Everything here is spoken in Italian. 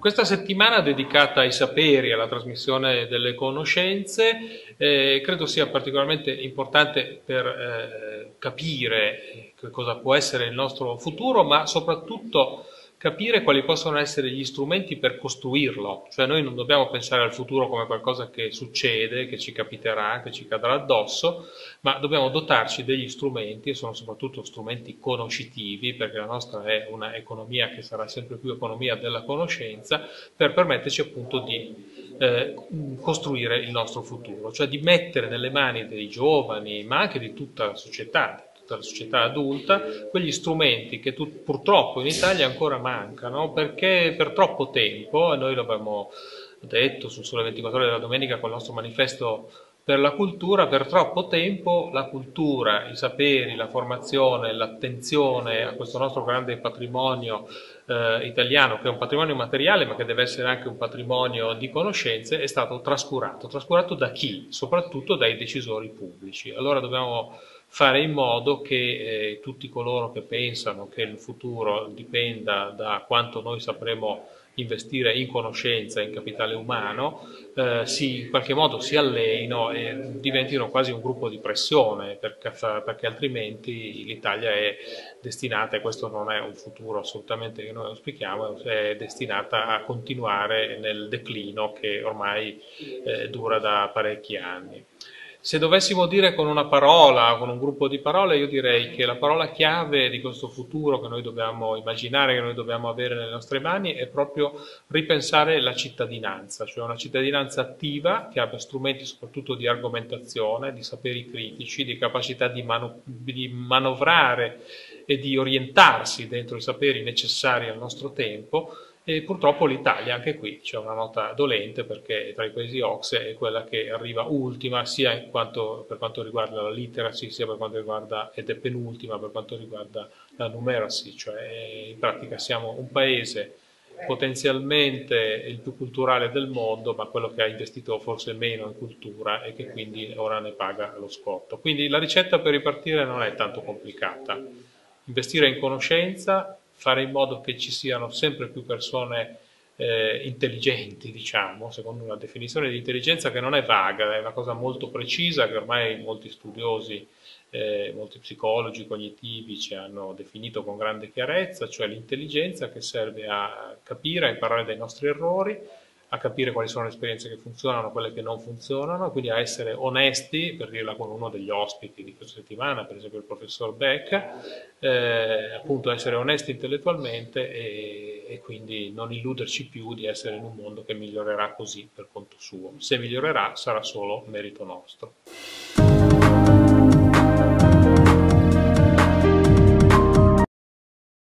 Questa settimana dedicata ai saperi, alla trasmissione delle conoscenze, credo sia particolarmente importante per capire che cosa può essere il nostro futuro, ma soprattutto capire quali possono essere gli strumenti per costruirlo. Cioè noi non dobbiamo pensare al futuro come qualcosa che succede, che ci capiterà, che ci cadrà addosso, ma dobbiamo dotarci degli strumenti, e sono soprattutto strumenti conoscitivi, perché la nostra è una economia che sarà sempre più economia della conoscenza, per permetterci appunto di costruire il nostro futuro, cioè di mettere nelle mani dei giovani, ma anche di tutta la società, dalla società adulta, quegli strumenti che purtroppo in Italia ancora mancano, perché per troppo tempo, e noi lo abbiamo detto sul Sole 24 Ore della domenica col nostro manifesto per la cultura, per troppo tempo la cultura, i saperi, la formazione, l'attenzione a questo nostro grande patrimonio italiano, che è un patrimonio materiale ma che deve essere anche un patrimonio di conoscenze, è stato trascurato. Trascurato da chi? Soprattutto dai decisori pubblici. Allora dobbiamo fare in modo che tutti coloro che pensano che il futuro dipenda da quanto noi sapremo investire in conoscenza, in capitale umano, in qualche modo si alleinino e diventino quasi un gruppo di pressione, perché altrimenti l'Italia è destinata, e questo non è un futuro assolutamente che noi auspichiamo, è destinata a continuare nel declino che ormai dura da parecchi anni. Se dovessimo dire con una parola, con un gruppo di parole, io direi che la parola chiave di questo futuro che noi dobbiamo immaginare, che noi dobbiamo avere nelle nostre mani, è proprio ripensare la cittadinanza, cioè una cittadinanza attiva che abbia strumenti soprattutto di argomentazione, di saperi critici, di capacità di manovrare e di orientarsi dentro i saperi necessari al nostro tempo. E purtroppo l'Italia, anche qui c'è una nota dolente, perché tra i paesi OCSE è quella che arriva ultima, sia per quanto riguarda la literacy, sia per quanto riguarda, ed è penultima per quanto riguarda la numeracy, cioè in pratica siamo un paese potenzialmente il più culturale del mondo, ma quello che ha investito forse meno in cultura e che quindi ora ne paga lo scotto. Quindi la ricetta per ripartire non è tanto complicata: investire in conoscenza, fare in modo che ci siano sempre più persone intelligenti, diciamo, secondo una definizione di intelligenza che non è vaga, è una cosa molto precisa che ormai molti studiosi, molti psicologi cognitivi ci hanno definito con grande chiarezza, cioè l'intelligenza che serve a capire, a imparare dai nostri errori, a capire quali sono le esperienze che funzionano, quelle che non funzionano, quindi a essere onesti, per dirla con uno degli ospiti di questa settimana, per esempio il professor Beck, appunto essere onesti intellettualmente e quindi non illuderci più di essere in un mondo che migliorerà così per conto suo. Se migliorerà sarà solo merito nostro.